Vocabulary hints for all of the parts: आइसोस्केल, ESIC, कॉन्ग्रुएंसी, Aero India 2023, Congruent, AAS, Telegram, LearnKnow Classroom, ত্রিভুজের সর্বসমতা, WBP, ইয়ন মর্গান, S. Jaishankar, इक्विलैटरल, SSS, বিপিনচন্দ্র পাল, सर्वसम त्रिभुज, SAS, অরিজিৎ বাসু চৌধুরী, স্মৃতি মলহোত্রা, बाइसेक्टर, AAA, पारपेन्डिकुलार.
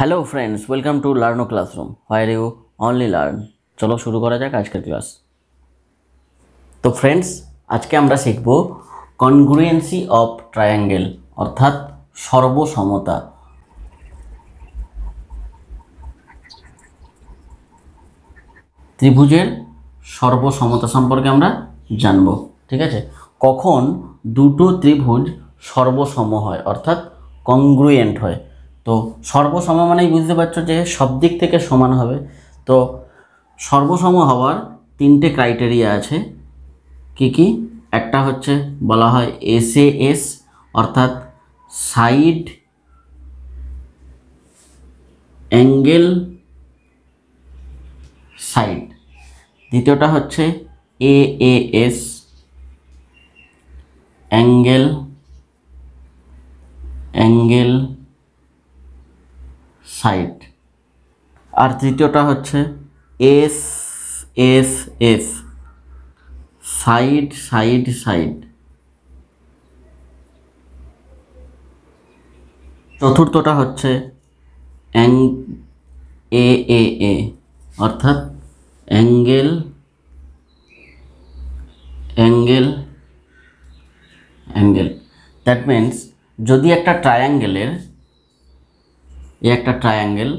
Hello friends, welcome to Learno classroom where you only learn. चलो शुरू करा जाए आज का क्लास। तो फ्रेंड्स आज के आमरा शिखब कॉन्ग्रुएंसी ऑफ ट्रायंगल अर्थात सर्वसमता। त्रिभुजेर सर्वसमता सम्पर्के आमरा जानबो। ठीक है, कखन दुटो त्रिभुज सर्वसम हय अर्थात कॉन्ग्रुएंट हय। तो सर्वसम मानेई बुझते पारछो जे सब दिक थेके समान हबे। तो सर्वसम हवार तीनटे क्राइटेरिया आछे कि एकटा होच्छे बला हय एसएएस अर्थात साइड एंगल साइड, द्वितीयटा होच्छे एएएस एंगल एंगल साइड और तृतीयटा होच्छे एसएसएस साइड साइड साइड। चतुर्थटा होच्छे एएए अर्थात angle angle angle. That means यदि एक ट्रायंगलेर ये एक ट्रायंगल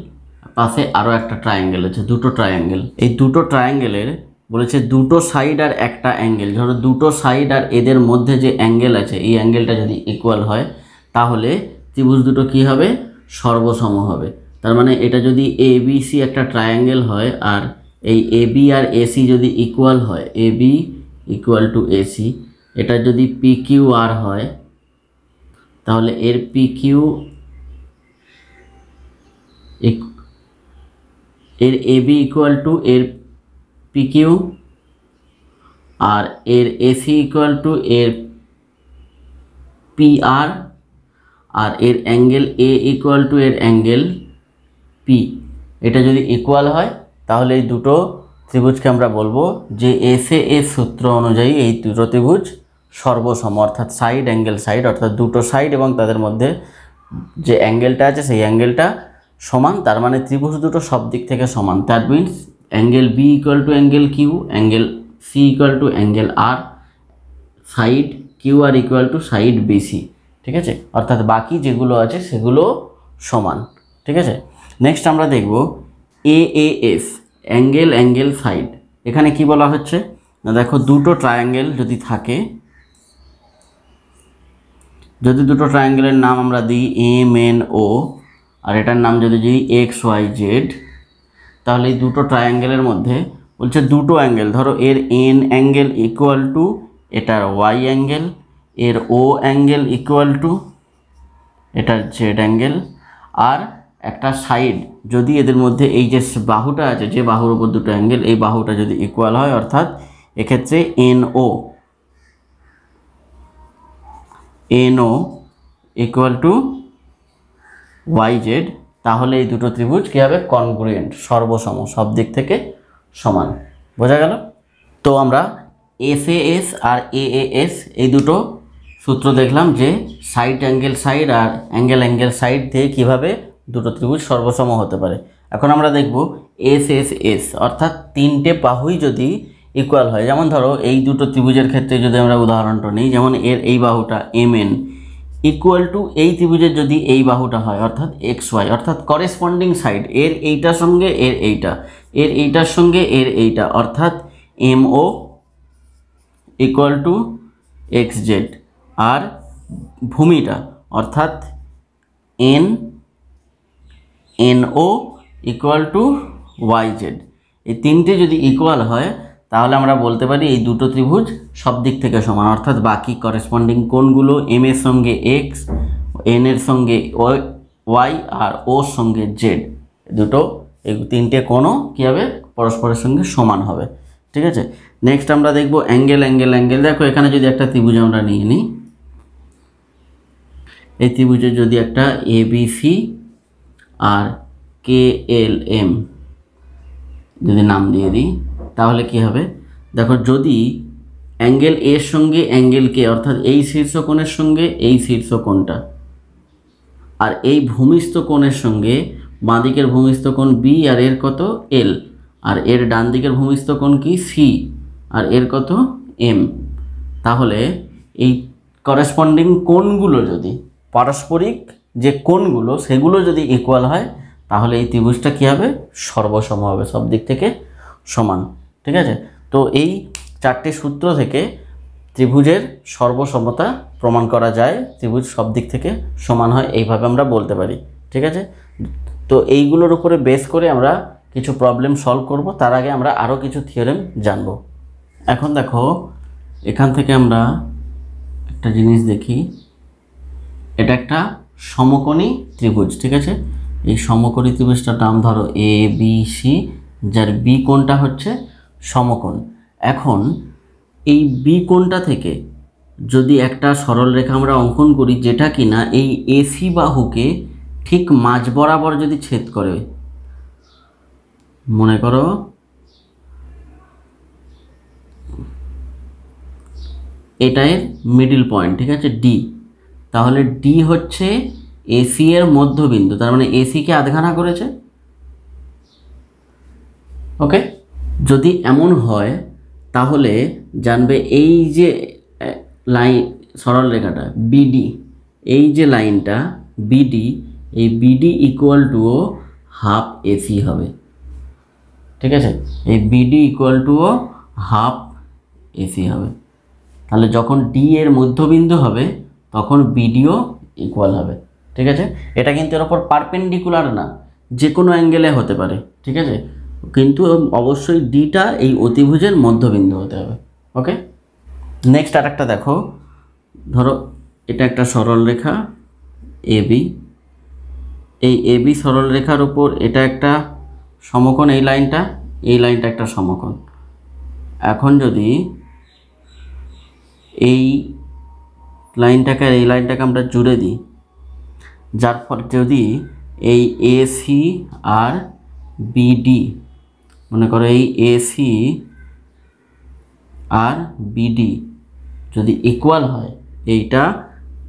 पास और एक ट्रायंगल है, दुटो ट्रायंगल दुटो ट्रायंगलर बोले दुटो साइड और एक एंगल धरो दुटो साइड और एर मध्य जो एंगल आछे ये एंगलटा यदि इक्वल है ताहले त्रिभुज दुटो कि हबे सर्वसम हबे। तार माने एटा जदि ए बी सी एक ट्रायंगल है और ए बी और ए सी जदि इक्वल है A B equal to A C, एटा जदि पी किऊ आर है ताहले एर पी किऊ एक एर ए बी इक्वल टू एर पी किऊ और एर ए सी इक्वल टू एर पी आर और एर एंगल ए इक्वल टू एर एंगल पी। एटा यदि इक्वल है ताहले एई दुटो त्रिभुज के आमरा बोलबो जे एसएएस सूत्र अनुयायी एई दुटो त्रिभुज सर्वसम अर्थात साइड एंगल साइड अर्थात दुटो साइड एबं तादेर मध्ये जे एंगलटा आछे सेई एंगलटा समान। तार माने त्रिभुज दुटो सब दिक थेके समान। That means angle B equal to angle Q, angle C equal to angle R, side Q R equal to side B C. ठीक है, अर्थात बाकी जेगुलो आछे सेगुलो समान। ठीक है, नेक्स्ट आमरा देखबो एएएस एंगल एंगल साइड। एखाने कि बला हच्छे ना देखो दुटो ट्रायंगल जदि थाके, जदि दुटो ट्रायंगलेर नाम आमरा दिई एम एन ओ और एटार नाम जो दी एक्स वाई जेड, ताहले दुटो ट्रायंगलर मध्य बोलछे दुटो एंगल धरो एर एन एंगल इक्वल टू एटार वाई एंगल, एर ओ एंगल इक्वल टू एटार जेड एंगल और एकटा साइड जदि एदेर मध्य एई जे बाहुटा आछे जे बाहुर उपर दुटो एंगल एई बाहुटा जदि इक्वल हय अर्थात एई क्षेत्रे N O equal to Y Z, ताहले दुटो त्रिभुज कि हबे कॉन्ग्रुएंट सर्वसम सब दिक थेके समान। बोझा गेल? तो आमरा एसएएस और एएएस ए दुटो सूत्र देखलाम जे साइड एंगल साइड और एंगल एंगल साइड दिये किभाबे दुटो त्रिभुज सर्वसम होते पारे। एखन आमरा देखबो एसएसएस अर्थात तीनटे बाहुई जदि इक्वल हय, जेमन धरो एई दुटो त्रिभुजेर क्षेत्रे जदि आमरा उदाहरणटा नेई जेमन एर एई बाहुटा एमएन इक्वल टू এই त्रिभुजेর যদি এই বাহুটা হয় অর্থাৎ এক্স ওয়াই অর্থাৎ করেসপন্ডিং সাইড এর এইটার সঙ্গে এর এইটা এর এইটার সঙ্গে এর এইটা অর্থাৎ M O equal to X Z আর ভূমিটা অর্থাৎ N N O equal to Y Z. এই তিনটে যদি ইকুয়াল হয় তাহলে আমরা বলতে পারি এই দুটো ত্রিভুজ সব দিক থেকে সমান অর্থাৎ বাকি করেসপন্ডিং কোণগুলো এম এর সঙ্গে এক্স, এন এর সঙ্গে ওয়াই আর ও সঙ্গে জেড, দুটো এই তিনটে কোণও কি হবে পরস্পরের সঙ্গে সমান হবে। ঠিক আছে, নেক্সট আমরা দেখব অ্যাঙ্গেল অ্যাঙ্গেল অ্যাঙ্গেল। দেখো এখানে যদি একটা ত্রিভুজ আমরা নিয়ে নিই, এই ত্রিভুজে যদি একটা এ বি সি আর কে এল এম যদি নাম দিয়ে দিই ताहले कि हबे देखो जदि एंगल एर संगे एंगल के अर्थात एई शीर्षकोणेर संगे एई शीर्षकोणटा और एई भूमिस्थ कोणेर संगे बाँ दिकेर भूमिस्थ कोण बी और एर कत एल और एर डान दिकेर भूमिस्थ कोण कि सी और एर कत एम। ताहले एई करस्पन्डिंग कोणगुलो जदि पारस्परिक जे कोणगुलो सेगुलो जदि इक्वल हय ताहले एई त्रिभुजटा कि हबे सर्वसम हबे सब दिक थेके समान। ठीक आछे, तो एई चारटी सूत्र थेके त्रिभुजेर सर्वसमता प्रमाण करा जाए, त्रिभुज सब दिक थेके समान हय एइभाबे आमरा बोलते पारी। ठीक आछे, तो एइगुलोर उपरे बेस करे आमरा किछु प्रब्लेम सल्व करब, तार आगे आमरा आरो किछु थियोरेम जानब। एखन देखो एखान थेके आमरा एकटा जिनिस देखी, एटा एकटा समकोणी त्रिभुज। ठीक आछे, एइ समकोणी त्रिभुजटार नाम धरो ए बी सी, जार बी कोणटा हच्छे समकोण। एखन এই বি কোণটা থেকে যদি একটা সরল রেখা আমরা অঙ্কন করি যেটা কিনা এই এসি বাহুকে ঠিক মাঝ বরাবর যদি ছেদ করে, মনে করো এটার মিডল পয়েন্ট, ঠিক আছে ডি, তাহলে ডি হচ্ছে এসি এর মধ্যবিন্দু, তার মানে এসি কে আধখানা করেছে। ওকে, যদি এমন হয় তাহলে জানবে এই যে লাইন সরল রেখাটা বিডি, এই যে লাইনটা বিডি, এই BD equal to half AC হবে। ঠিক আছে, এই BD equal to half AC হবে। তাহলে যখন ডি এর মধ্যবিন্দু হবে তখন বিডিও ইকুয়াল হবে। ঠিক আছে, এটা কিন্তু এর উপর পারপেন্ডিকুলার না, যে কোনো অ্যাঙ্গেলে হতে পারে। ঠিক আছে, किन्तु अवश्य डीटा ये अतिभुजेर मध्यबिंदु होते हैं। ओके, नेक्स्ट आरेकटा देखो, धरो एटा एकटा सरल रेखा एबी, एबी सरल रेखार ऊपर एटा एकटा समकोण, ये लाइनटा एकटा समकोण। एखन जदि এই লাইনটাকে আর এই লাইনটাকে আমরা জুড়ে দিই, যার ফলে যদি এই এসি আর বিডি, মনে করো এই এসি আর বিডি যদি ইকুয়াল হয়, এইটা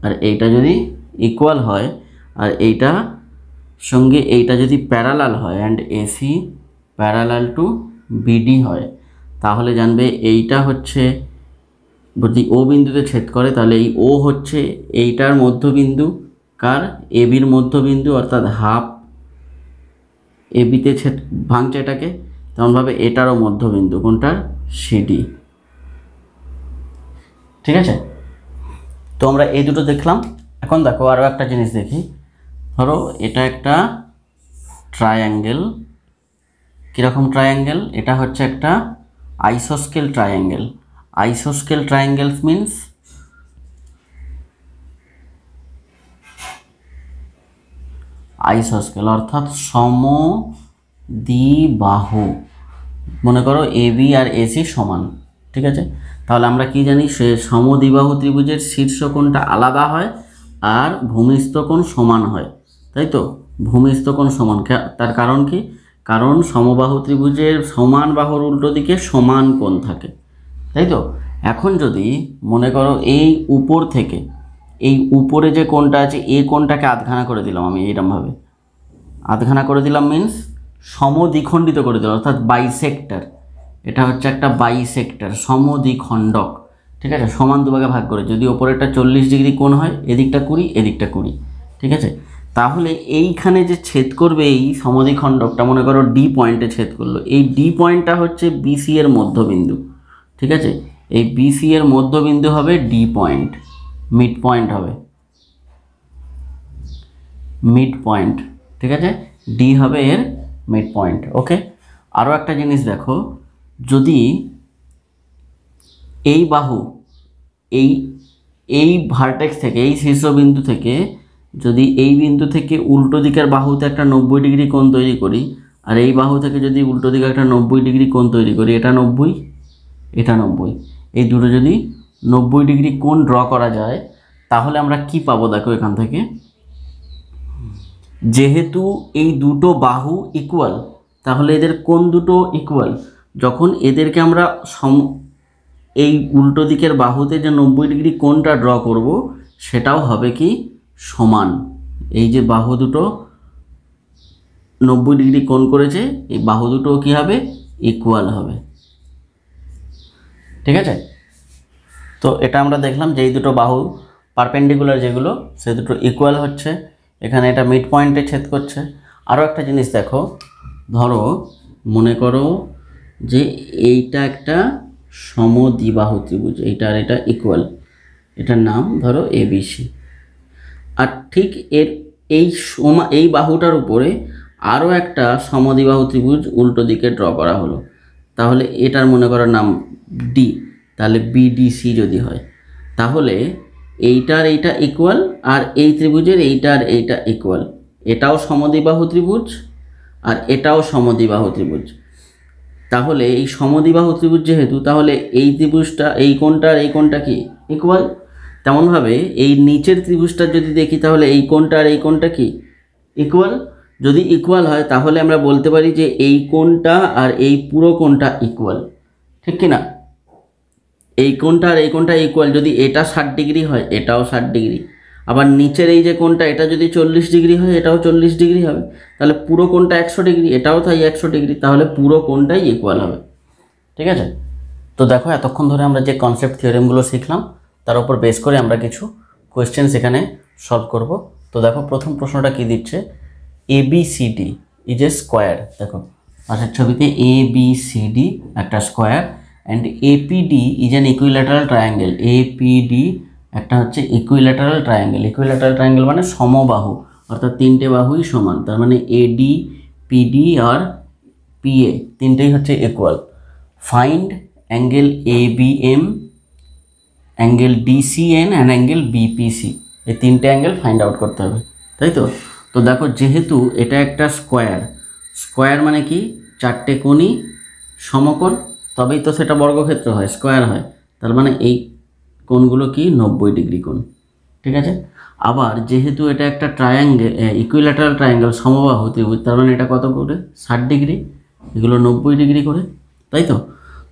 আর এইটা যদি ইকুয়াল হয় আর এইটা সঙ্গে এইটা যদি প্যারালাল হয় and AC parallel to BD হয়, তাহলে জানবে এইটা হচ্ছে যদি ও বিন্দুতে ছেদ করে তাহলে এই ও হচ্ছে এইটার মধ্যবিন্দু, কার এবির মধ্যবিন্দু, অর্থাৎ হাফ এবিতে ছেদ ভাঙছে এটাকে, তেমনভাবে এটারও মধ্যবিন্দু কোনটার সিডি। ঠিক আছে, তো আমরা এই দুটো দেখলাম। এখন দেখো আরও একটা জিনিস দেখি, ধরো এটা একটা ট্রায়াঙ্গেল, কীরকম ট্রায়াঙ্গেল, এটা হচ্ছে একটা আইসোস্কেল ট্রায়াঙ্গেল। আইসোস্কেল ট্রায়াঙ্গেলস মিনস आइसोस्केल अर्थात समद्विबाहु, मने करो एबी और एसी समान। ठीक है, ताहले आमरा कि जानी से समद्विबाहु त्रिभुजेर शीर्ष कोणटा आलादा हय और भूमिस्थ कोण समान हय, ताई तो भूमिस्थ कोण समान, तार कारण कि कारण समबाहु त्रिभुजेर समान बाहुर उल्टो दिके समान कोण थाके, ताई तो। एखन जदि मने करो एई ऊपर थेके এই উপরে যে কোণটা আছে এই কোণটাকে আধখানা করে দিলাম, আমি এইরকমভাবে আধখানা করে দিলাম মিন্স সমদ্বিখণ্ডিত করে দিলাম, অর্থাৎ বাইসেক্টর, এটা হচ্ছে একটা বাইসেক্টর সমদ্বিখণ্ডক। ঠিক আছে, সমান দুভাগে ভাগ করে, যদি ওপরেরটা 40 ডিগ্রি কোণ হয়, এদিকটা 20 এদিকটা 20। ঠিক আছে, তাহলে এইখানে যে ছেদ করবে এই সমদ্বিখণ্ডকটা, মনে করো ডি পয়েন্টে ছেদ করলো, এই ডি পয়েন্টটা হচ্ছে বিসি এর মধ্যবিন্দু। ঠিক আছে, এই বিসি এর মধ্যবিন্দু হবে ডি পয়েন্ট, মিড পয়েন্ট হবে, মিড পয়েন্ট। ঠিক আছে, ডি হবে এর মিড পয়েন্ট। ওকে, আরও একটা জিনিস দেখো, যদি এই বাহু এই এই ভার্টেক্স থেকে এই শীর্ষবিন্দু থেকে যদি এই বিন্দু থেকে উল্টো দিকের বাহুতে একটা 90 ডিগ্রি কোণ তৈরি করি আর এই বাহু থেকে যদি উল্টো দিকে একটা 90 ডিগ্রি কোণ তৈরি করি, এটা 90 এটা 90, এই দুটো যদি 90 ডিগ্রি কোণ ড্র করা যায় তাহলে আমরা কি পাবো, দেখো এখান থেকে যেহেতু এই দুটো বাহু ইকুয়াল তাহলে এদের কোণ দুটো ইকুয়াল, যখন এদেরকে আমরা এই উল্টো দিকের বাহুতে যে 90 ডিগ্রি কোণটা ড্র করব সেটাও হবে কি সমান, এই যে বাহু দুটো 90 डिग्री कोण করেছে এই বাহু দুটো কি হবে ইকুয়াল হবে ঠিক আছে তো এটা আমরা দেখলাম যে এই দুটো বাহু পারপেন্ডিকুলার যেগুলো সেই দুটো ইকুয়াল হচ্ছে এখানে এটা মিড পয়েন্টে ছেদ করছে আরো একটা জিনিস দেখো ধরো মনে করো যে এইটা একটা সমদ্বিবাহু ত্রিভুজ এইটা আর এটা ইকুয়াল এটার নাম ধরো এবিসি আর ঠিক এর এই বাহুটার উপরে আরো একটা সমদ্বিবাহু ত্রিভুজ উল্টো দিকে ড্র করা হলো তাহলে এটার মনে করার নাম ডি তাহলে বিডিসি যদি হয় তাহলে এইটার এইটা ইকুয়াল আর এই ত্রিভুজের এইটার এইটা ইকুয়াল এটাও সমদ্বিবাহু ত্রিভুজ আর এটাও সমদ্বিবাহু ত্রিভুজ তাহলে এই সমদ্বিবাহু ত্রিভুজ যেহেতু তাহলে এই ত্রিভুজটা এই কোণটা কি ইকুয়াল তেমন ভাবে এই নিচের ত্রিভুজটা যদি দেখি তাহলে এই কোণটা আর এই কোণটা কি ইকুয়াল যদি ইকুয়াল হয় তাহলে আমরা বলতে পারি যে এই কোণটা আর এই পুরো কোণটা ইকুয়াল ঠিক কি না এই কোণটা ইকুয়াল যদি এটা 60 ডিগ্রি হয় এটাও 60 ডিগ্রি আবার নিচের এই যে কোণটা এটা যদি 40 ডিগ্রি হয় এটাও 40 ডিগ্রি হবে তাহলে পুরো কোণটা 100 ডিগ্রি এটাও তাই 100 ডিগ্রি তাহলে পুরো কোণটাই ইকুয়াল হবে ঠিক আছে তো দেখো এতক্ষণ ধরে আমরা যে কনসেপ্ট থিওরেম গুলো শিখলাম তার উপর বেস করে আমরা কিছু কোশ্চেনস এখানে সলভ করব তো দেখো প্রথম প্রশ্নটা কি দিচ্ছে ABCD is a square देखो पास छवि ABCD एक square and APD is an equilateral triangle APD एक हे इक्विलैटरल ट्रायंगल माने समबाहु अर्थात तीनटे बाहुई समान तार माने AD PD और PA तीनटेई होच्छे equal find angle ABM angle DCN and angle BPC ये तीनटे एंगल फाइंड आउट करते होबे ताई तो तो देखो जेहेतु एटा एक स्क्वायर स्क्वायर माने कि चारटे कोणी समकोण तबेई तो सेटा बर्गक्षेत्र है स्क्वायर है तार माने एई कोणगुलो कि 90 डिग्री कोण ठीक है आबार जेहेतु एटा एक ट्रायंगल इक्विलैटरल ट्रायंगल समबाहु त्रिभुज तार माने एटा कत करे 60 डिग्री एगुलो 90 डिग्री करे ताई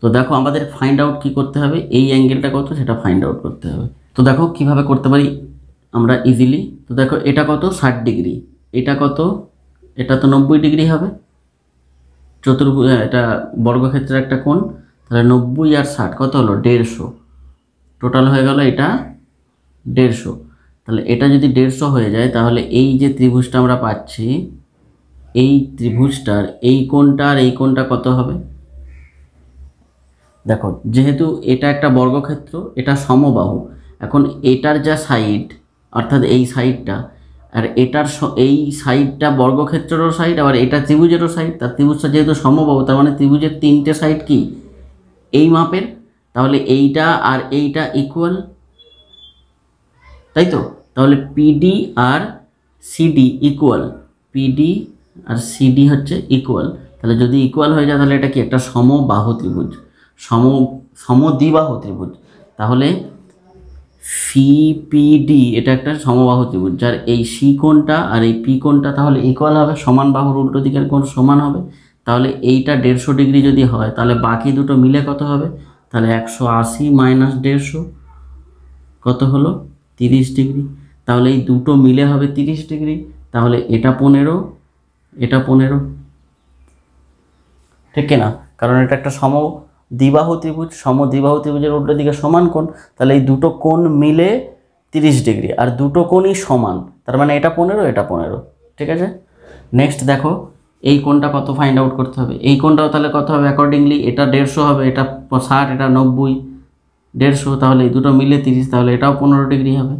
तो देखो आमादेर फाइंड आउट कि करते हबे एई एंगेलटा कत सेटा फाइंड आउट करते हबे तो देखो किभाबे करते पारी আমরা ইজিলি তো দেখো এটা কত 60 ডিগ্রি এটা কত এটা তো 90 ডিগ্রি হবে চতুর্ভুজ এটা বর্গক্ষেত্রের একটা কোণ তাহলে 90 আর 60 কত হলো 150 টোটাল হয়ে গেল এটা 150 তাহলে এটা যদি 150 হয়ে যায় তাহলে এই যে ত্রিভুজটা আমরা পাচ্ছি এই ত্রিভুজটার এই কোণটা আর এই কোণটা কত হবে দেখো যেহেতু এটা একটা বর্গক্ষেত্র এটা সমবাহু এখন এটার যা সাইড अर्थात এই সাইডটা আর এটার এই সাইডটা বর্গক্ষেত্রের সাইড আর এটা ত্রিভুজের সাইড তার ত্রিভুজটা যেহেতু সমবাহু তার মানে ত্রিভুজের তিনটে সাইড কি এই মাপের তাহলে এইটা আর এইটা ইকুয়াল তাই তো তাহলে পিডি আর সিডি ইকুয়াল পিডি আর সিডি হচ্ছে ইকুয়াল তাহলে যদি ইকুয়াল হয়ে যায় তাহলে এটা কি একটা সমবাহু ত্রিভুজ সমদ্বিবাহু ত্রিভুজ তাহলে সিপিডি এটা একটা সমবাহু ত্রিভুজ যার এই সি কোণটা আর এই পি কোণটা তাহলে ইকুয়াল হবে সমান বাহুর উল্টো দিকের কোণ সমান হবে তাহলে এইটা 150 ডিগ্রি যদি হয় তাহলে বাকি দুটো মিলে কত হবে তাহলে 180 - 150 কত হলো 30 ডিগ্রি তাহলে এই দুটো মিলে হবে 30 ডিগ্রি তাহলে এটা 15 ঠিক না কারণ এটা একটা समद्विबाहु त्रिभुजेर उल्टो दिके समान कोण ताहले एई दुटो कोण मिले 30 डिग्री और दुटो कोणई समान तार माने एटा 15 ठीक है नेक्स्ट देखो एई कोणटा कत फाइंड आउट करते हबे एई कोणटाओ ताहले कत हबे अकॉर्डिंगली एटा 150 हबे एटा 60 एटा 90 150 ताहले एई दुटो मिले 30 ताहले एटाओ 15 डिग्री हबे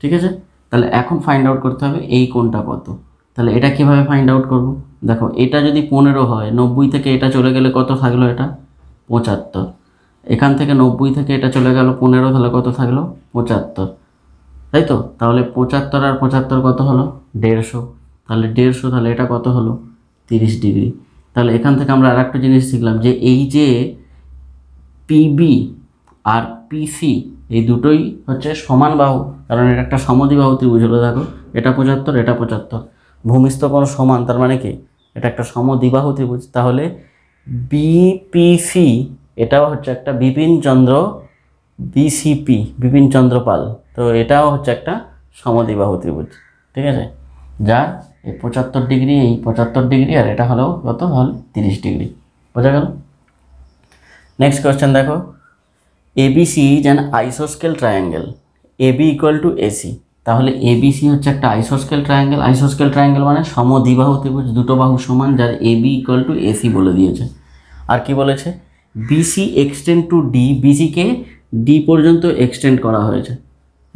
ठीक है ताहले एखन फाइंड आउट करते हबे एई कोणटा कत ताहले एटा किभाबे फाइंड आउट करब देखो एटा जदि 15 हय 90 थेके एटा चले गेले कत थाकलो एटा 75 এখান থেকে 90 থেকে এটা চলে গেল 15 তাহলে কত থাকলো 75 তাই তো তাহলে 75 আর 75 কত হলো 150 তাহলে এটা কত হলো 30 ডিগ্রি তাহলে এখান থেকে আমরা আরেকটা জিনিস শিখলাম যে এই যে পিবি আর পিসি এই দুটোই হচ্ছে সমান বাহু কারণ এটা একটা সমদ্বিবাহু ত্রিভুজ হলো দেখো এটা 75 এটা 75 ভূমিস্থ কোণ সমান তার মানে কি এটা একটা সমদ্বিবাহু ত্রিভুজ তাহলে बीपीसी এটাও হচ্ছে একটা বিপিনচন্দ্র बीसीपी বিপিনচন্দ্র পাল তো এটাও হচ্ছে একটা সমদ্বিবাহু ত্রিভুজ ঠিক আছে যার পঁচাত্তর ডিগ্রি এই 75 ডিগ্রি আর এটা হলো কত হল 30 ডিগ্রি। বোঝা গেল? नेक्स्ट क्वेश्चन देखो, एबीसी इज एन आइसोस्केल triangle, AB equal to AC. তাহলে এবিসি হচ্ছে একটা আইসোস্কেল ট্রায়াঙ্গেল। আইসোস্কেল ট্রায়াঙ্গেল মানে সমদ্বিবাহু ত্রিভুজ, দুটো বাহু সমান, যার এবি ইকুয়াল টু এসি বলে দিয়েছে। আর কি বলেছে? বিসি এক্সটেন্ড টু ডি, বিসিকে ডি পর্যন্ত এক্সটেন্ড করা হয়েছে,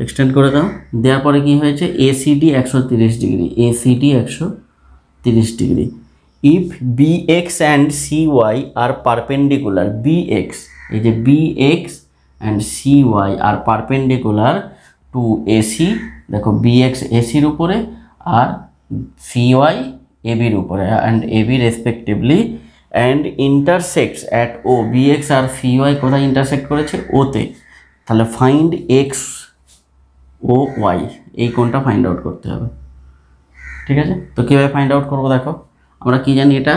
এক্সটেন্ড করে দাও। দেওয়ার পরে কী হয়েছে? ACD 130 degree, ACD 130 degree. If B X and C Y are perpendicular, B X এই যে B X and C Y are perpendicular to AC, देखो बी एक्स एसिर ऊपर और सी वाई एबिर ऊपर and AB respectively and intersects at O, B X और C Y कोथा intersect करेछे ओते। ताहले फाइंड एक्स ओ वाई, एई कोनटा फाइंड आउट करते होबे। ठीक है, तो किभाबे फाइंड आउट करब देखो, आमरा कि जानी एटा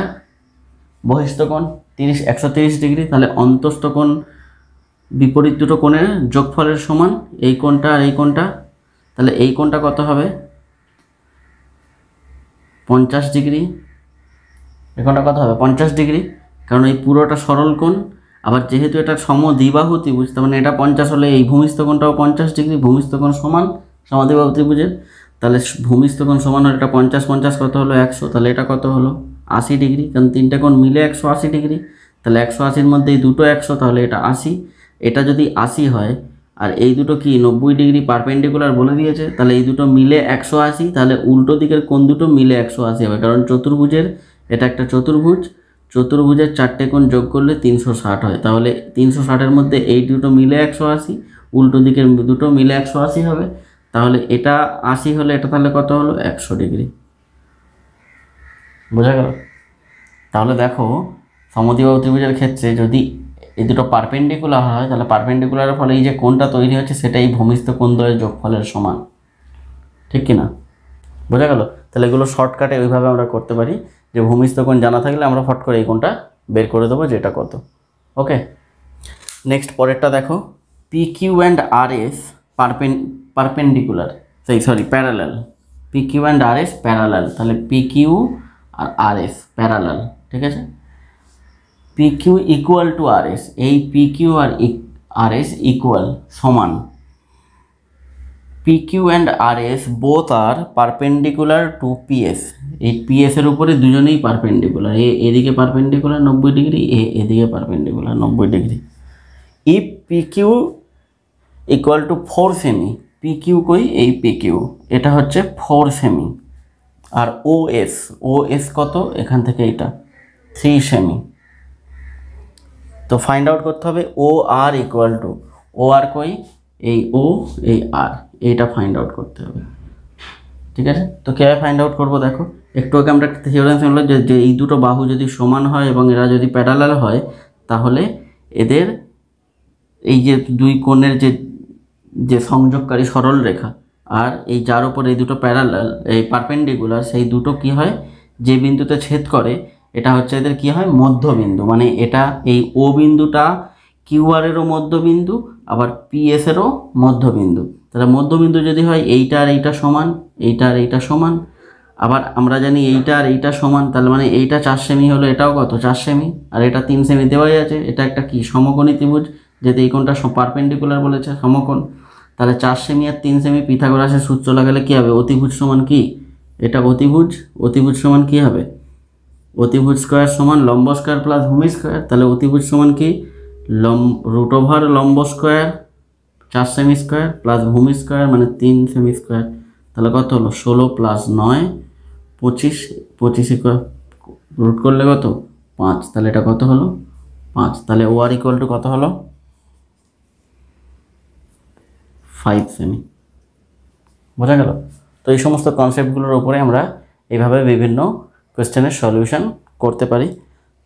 बहिस्थ कोण 130 डिग्री, ताहले अंतस्थ कोण विपरीत दुटो कोणेर योगफलेर समान, एई कोणटा आर एई कोणटा, তাহলে এই কোণটা কত হবে? 50 ডিগ্রি। এই কোণটা কত হবে? 50 ডিগ্রি, কারণ এই পুরোটা সরল কোণ। আবার যেহেতু এটা সমদ্বিবাহু ত্রিভুজ, তার মানে এটা 50 হলে এই ভূমিস্থ কোণটাও 50 ডিগ্রি, ভূমিস্থ কোণ সমান সমদ্বিবাহু ত্রিভুজের। তাহলে ভূমিস্থ কোণ সমান হলে এটা 50 50 কত হলো 100, তাহলে এটা কত হলো 80 ডিগ্রি, কারণ তিনটা কোণ মিলে 180 ডিগ্রি। তাহলে 180-র মধ্যে এই দুটো 100, তাহলে এটা 80। এটা যদি 80 হয় আর এই দুটো কি 90 ডিগ্রি পারপেন্ডিকুলার বলে দিয়েছে, তাহলে এই দুটো মিলে 180, তাহলে উল্টো দিকের কোণ দুটো মিলে 180 হবে, কারণ চতুর্ভুজের এটা একটা চতুর্ভুজ, চতুর্ভুজের চারটে কোণ যোগ করলে 360 হয়। তাহলে 360-এর মধ্যে এই দুটো মিলে 180, উল্টো দিকের দুটো মিলে 180 হবে। তাহলে এটা 80 হলে এটা তাহলে কত হলো 100 ডিগ্রি। বোঝা গেল? তাহলে দেখো সমদ্বিবাহু ত্রিভুজের ক্ষেত্রে যদি এই দুটো পারপেন্ডিকুলার হয়, তাহলে পারপেন্ডিকুলারের ফলে এই যে কোণটা তৈরি হচ্ছে সেটাই ভূমিস্থ কোণ দ্বয়ের যোগফলের সমান, ঠিক কিনা? বোঝা গেল? তাহলে এগুলো শর্টকাটে ওইভাবে আমরা করতে পারি যে ভূমিস্থ কোণ জানা থাকলে আমরা ফট করে এই কোণটা বের করে দেবো যেটা কত। ওকে, নেক্সট পরেরটা দেখো, P Q and R S perpendicular, sorry parallel, P Q and R S parallel. তাহলে পি কিউ আর আর এস প্যারালাল, ঠিক আছে। P Q equal to R S, এই পি কিউ আর আর এস ইকুয়াল সমান, P Q and R S both are perpendicular to P S, এই P এসের উপরে দুজনেই পারপেন্ডিকুলার, এদিকে পারপেন্ডিকুলার 90 ডিগ্রি, এদিকে perpendicular 90 degree. If P Q equal two 4 সেমি, পি কিউ কই? এই পি কিউ, এটা হচ্ছে 4 সেমি। আর ও এস, ও এস কত? এখান থেকে এটা 3 সেমি। तो फाइंड आउट करते हैं O R equal to, O R कोई ओ ए आर, एटा फाइंड आउट करते हैं। ठीक है, तो क्या फाइंड आउट करब देखो, एकटू आगे आमरा एकटा थियोरेम शुनलाम जे एई दुटो बाहु जदि समान हय एबं एरा जदि पैरालाल हय ताहले एदेर एई जे दुई कोणेर जे जे संयोगकारी सरल रेखा और एई जार उपर एई दुटो पैरालाल एई पारपेंडिकुलार सेई दुटो कि हय जे बिंदुते छेद करे এটা হচ্ছে এদের কি হয়? মধ্যবিন্দু। মানে এটা এই ও বিন্দুটা কিউআর এরও মধ্যবিন্দু আবার পিএস এরও মধ্যবিন্দু। তাহলে মধ্যবিন্দু যদি হয় এইটা আর এইটা সমান, এইটা আর এইটা সমান, আবার আমরা জানি এইটা আর এইটা সমান, তাহলে মানে এইটা 4 সেমি হলো, এটাও কত 4 সেমি, আর এটা 3 সেমি দেওয়াই আছে। এটা একটা কি সমকোণী ত্রিভুজ, যেহেতু এই কোণটা পারপেন্ডিকুলার বলেছে সমকোণ, তাহলে 4 সেমি আর 3 সেমি পিথাগোরাসের সূত্র লাগালে কী হবে? অতিভুজ সমান কি? এটা অতিভুজ, অতিভুজ সমান কী হবে? অতিভুজ স্কোয়ার সমান লম্ব স্কোয়ার প্লাস ভূমি স্কোয়ার। তাহলে অতিভুজ সমান কি? রুট ওভার লম্ব স্কোয়ার 4 সেমি স্কোয়ার প্লাস ভূমি স্কোয়ার মানে 3 সেমি স্কোয়ার। তাহলে কত হলো 16 + 9 25, 25 স্কোয়ার রুট করলে কত 5, তাহলে এটা কত হলো 5। তাহলে ওয়ার ইকুয়াল টু কত হলো 5 সেমি। বোঝা গেল? তো এই সমস্ত কনসেপ্টগুলোর উপরে আমরা এইভাবে বিভিন্ন কোশ্চেনের সলিউশন করতে পারি।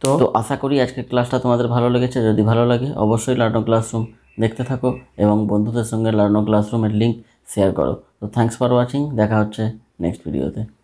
তো আশা করি আজকের ক্লাসটা তোমাদের ভালো লেগেছে। যদি ভালো লাগে অবশ্যই লার্নও ক্লাসরুম দেখতে থাকো এবং বন্ধুদের সঙ্গে লার্নও ক্লাসরুমের লিঙ্ক শেয়ার করো। তো থ্যাঙ্কস ফর ওয়াচিং, দেখা হচ্ছে নেক্সট ভিডিওতে।